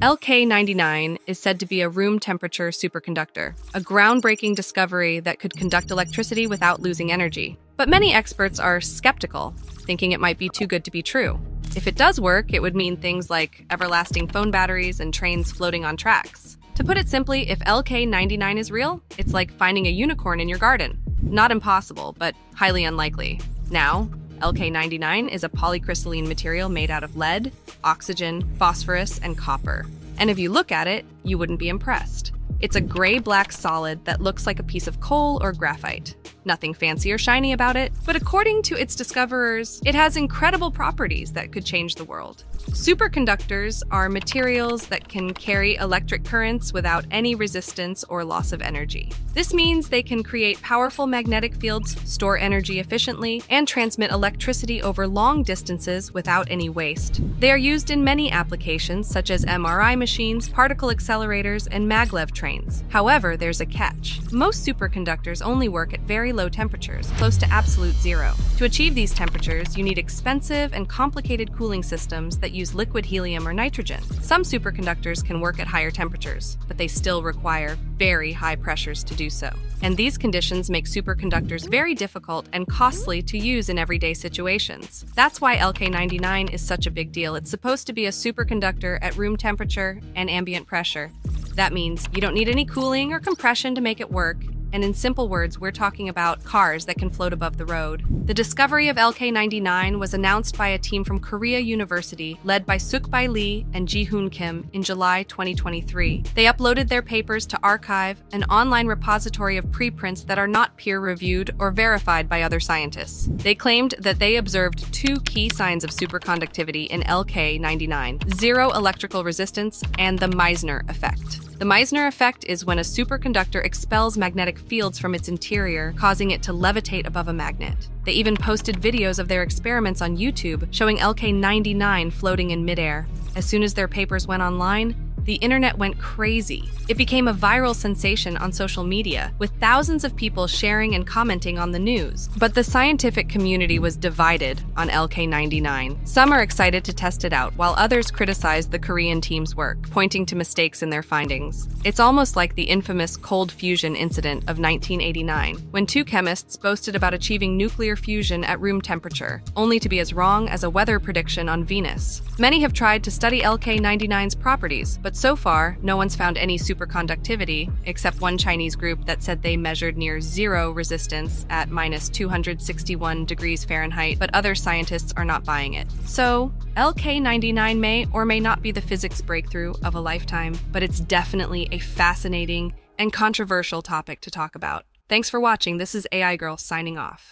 LK99 is said to be a room temperature superconductor, a groundbreaking discovery that could conduct electricity without losing energy. But many experts are skeptical, thinking it might be too good to be true. If it does work, it would mean things like everlasting phone batteries and trains floating on tracks. To put it simply, if LK99 is real, it's like finding a unicorn in your garden. Not impossible, but highly unlikely. Now, LK99 is a polycrystalline material made out of lead, oxygen, phosphorus, and copper. And if you look at it, you wouldn't be impressed. It's a gray-black solid that looks like a piece of coal or graphite. Nothing fancy or shiny about it, but according to its discoverers, it has incredible properties that could change the world. Superconductors are materials that can carry electric currents without any resistance or loss of energy. This means they can create powerful magnetic fields, store energy efficiently, and transmit electricity over long distances without any waste. They are used in many applications such as MRI machines, particle accelerators, and maglev trains. However, there's a catch. Most superconductors only work at very low temperatures, close to absolute zero. To achieve these temperatures, you need expensive and complicated cooling systems that use liquid helium or nitrogen. Some superconductors can work at higher temperatures, but they still require very high pressures to do so. And these conditions make superconductors very difficult and costly to use in everyday situations. That's why LK99 is such a big deal. It's supposed to be a superconductor at room temperature and ambient pressure. That means you don't need any cooling or compression to make it work. And in simple words, we're talking about cars that can float above the road. The discovery of LK99 was announced by a team from Korea University, led by Sukbae Lee and Jihoon Kim, in July 2023. They uploaded their papers to arXiv, an online repository of preprints that are not peer-reviewed or verified by other scientists. They claimed that they observed two key signs of superconductivity in LK99: zero electrical resistance and the Meissner effect. The Meissner effect is when a superconductor expels magnetic fields from its interior, causing it to levitate above a magnet. They even posted videos of their experiments on YouTube, showing LK99 floating in midair. As soon as their papers went online, the internet went crazy. It became a viral sensation on social media, with thousands of people sharing and commenting on the news. But the scientific community was divided on LK99. Some are excited to test it out, while others criticize the Korean team's work, pointing to mistakes in their findings. It's almost like the infamous cold fusion incident of 1989, when two chemists boasted about achieving nuclear fusion at room temperature, only to be as wrong as a weather prediction on Venus. Many have tried to study LK99's properties, but so far, no one's found any superconductivity, except one Chinese group that said they measured near zero resistance at -261°F, but other scientists are not buying it. So, LK99 may or may not be the physics breakthrough of a lifetime, but it's definitely a fascinating and controversial topic to talk about. Thanks for watching. This is AI Girl signing off.